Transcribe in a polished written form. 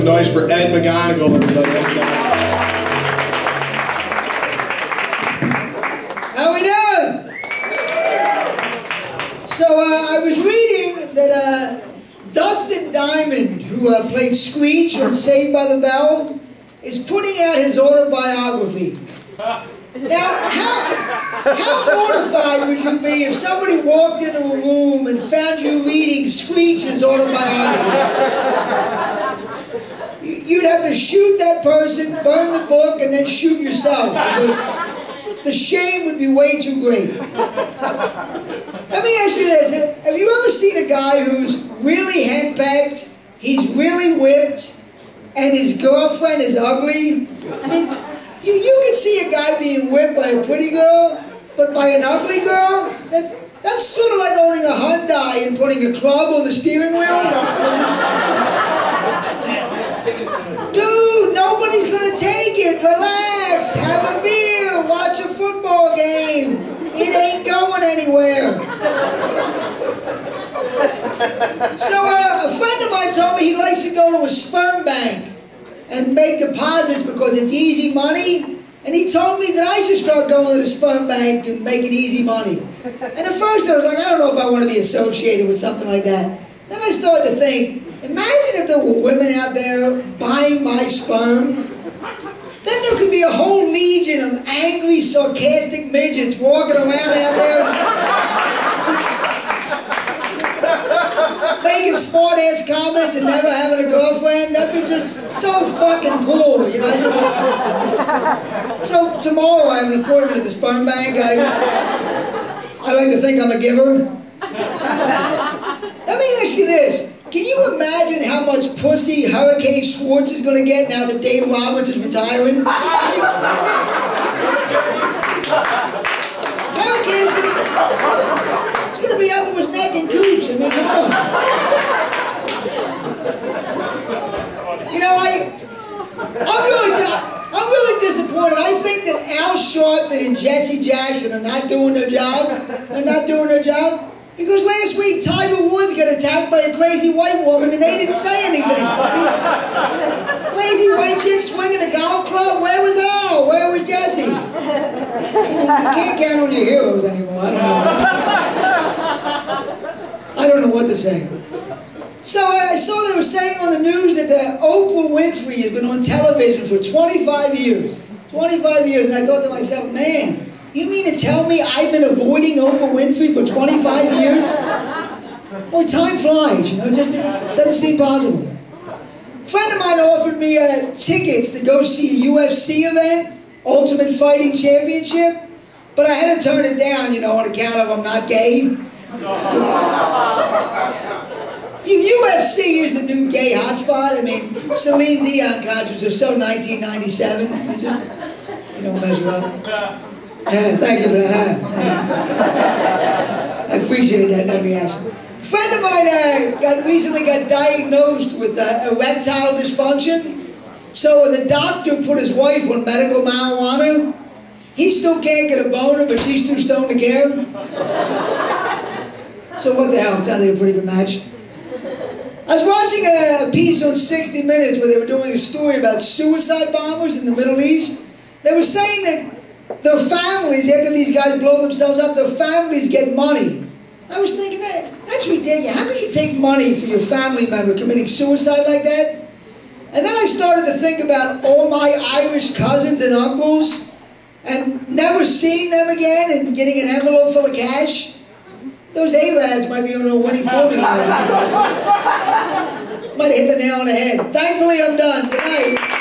some noise for Ed McGonigal, everybody. How we doing? So I was reading that Dustin Diamond, who played Screech on Saved by the Bell, is putting out his autobiography. Now, how mortified would you be if somebody walked into a room and found you reading Screech's autobiography? You'd have to shoot that person, burn the book, and then shoot yourself, because the shame would be way too great. Let me ask you this. Have you ever seen a guy who's really henpecked, he's really whipped, and his girlfriend is ugly? I mean, you can see a guy being whipped by a pretty girl, but by an ugly girl, that's sort of like owning a Hyundai and putting a club on the steering wheel. Dude, nobody's gonna take it. Relax, have a beer, watch a football game. It ain't going anywhere. So a friend of mine told me he likes to go to a sperm bank and make deposits because it's easy money. And he told me that I should start going to the sperm bank and making easy money. And at first I was like, I don't know if I want to be associated with something like that. Then I started to think, imagine if there were women out there buying my sperm. Then there could be a whole legion of angry, sarcastic midgets walking around out there making smart-ass comments and never having a girlfriend. That'd be just so fucking cool, you know? So tomorrow I have an appointment at the sperm bank. I like to think I'm a giver. Let me ask you this. Can you imagine how much pussy Hurricane Schwartz is gonna get now that Dave Roberts is retiring? Hurricane's gonna be up to his neck and cooch. I mean, come on. You know, I'm really disappointed. I think that Al Sharpton and Jesse Jackson are not doing their job. They're not doing their job. Because last week, Tiger Woods got attacked by a crazy white woman and they didn't say anything. I mean, crazy white chick swinging a golf club? Where was Al? Where was Jesse? You can't count on your heroes anymore. I don't know what to say. So I saw they were saying on the news that Oprah Winfrey has been on television for 25 years. 25 years, and I thought to myself, man, you mean to tell me I've been avoiding Oprah Winfrey for 25 years? Boy, time flies, you know, just doesn't seem possible. A friend of mine offered me tickets to go see a UFC event, Ultimate Fighting Championship, but I had to turn it down, you know, on account of I'm not gay. UFC is the new gay hotspot. I mean, Celine Dion concerts are so 1997, you don't measure up. Thank you for that. I appreciate that reaction. A friend of mine recently got diagnosed with erectile dysfunction. So the doctor put his wife on medical marijuana. He still can't get a boner, but she's too stoned to care. So what the hell, it sounds like a pretty good match. I was watching a piece on 60 Minutes where they were doing a story about suicide bombers in the Middle East. They were saying that their families, after these guys blow themselves up, their families get money. I was thinking, that's ridiculous. How could you take money for your family member committing suicide like that? And then I started to think about all my Irish cousins and uncles and never seeing them again and getting an envelope full of cash. Those A-Rads might be on a winning formula. Might have hit the nail on the head. Thankfully, I'm done. Good night.